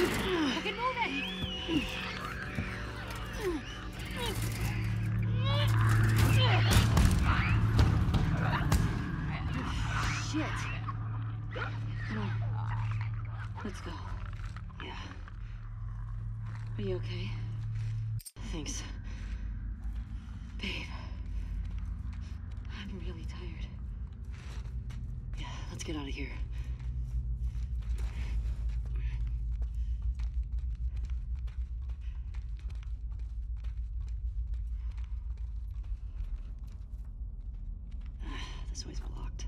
Get moving. Shit. Come on. Let's go. Yeah. Are you okay? Thanks. Babe. I'm really tired. Yeah, let's get out of here. This way's blocked.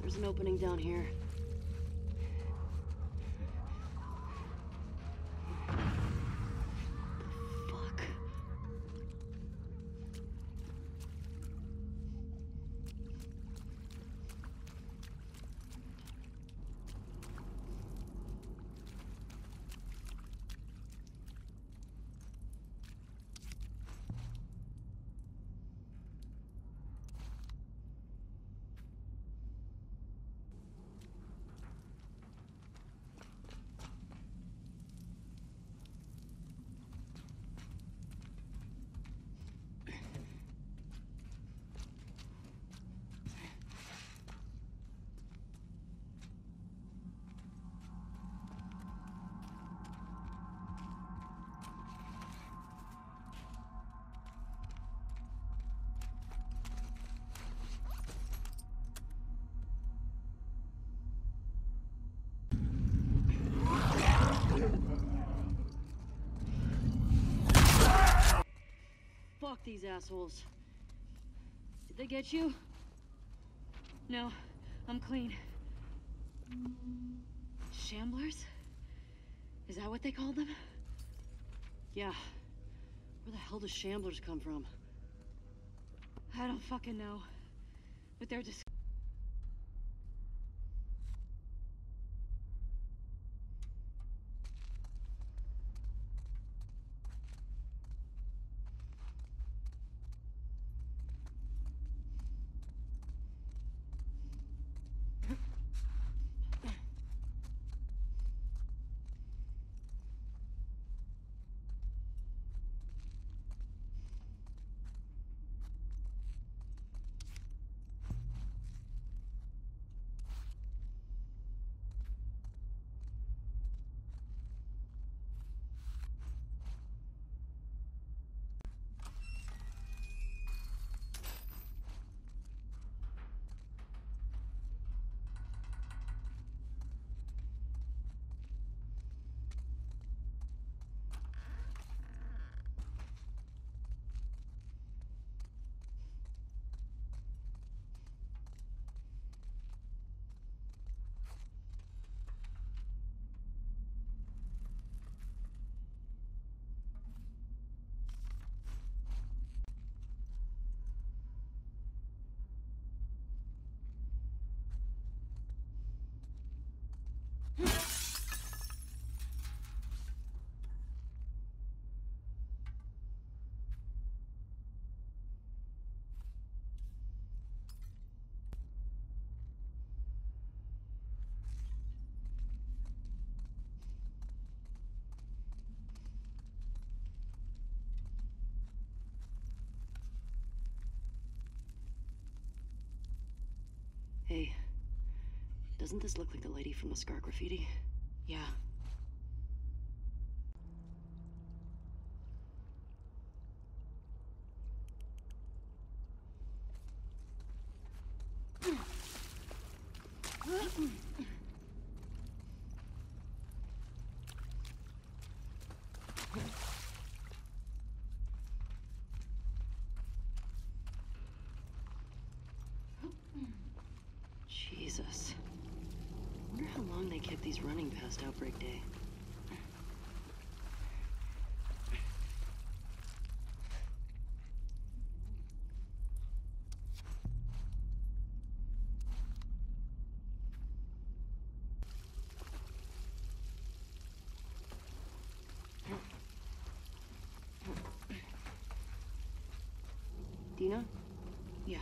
There's an opening down here. Fuck these assholes. Did they get you? No, I'm clean. Shamblers? Is that what they called them? Yeah. Where the hell do shamblers come from? I don't fucking know. But they're just... Hey, doesn't this look like the lady from the scar graffiti? Yeah. Jesus. I wonder how long they kept these running past Outbreak Day. Dina? Yeah.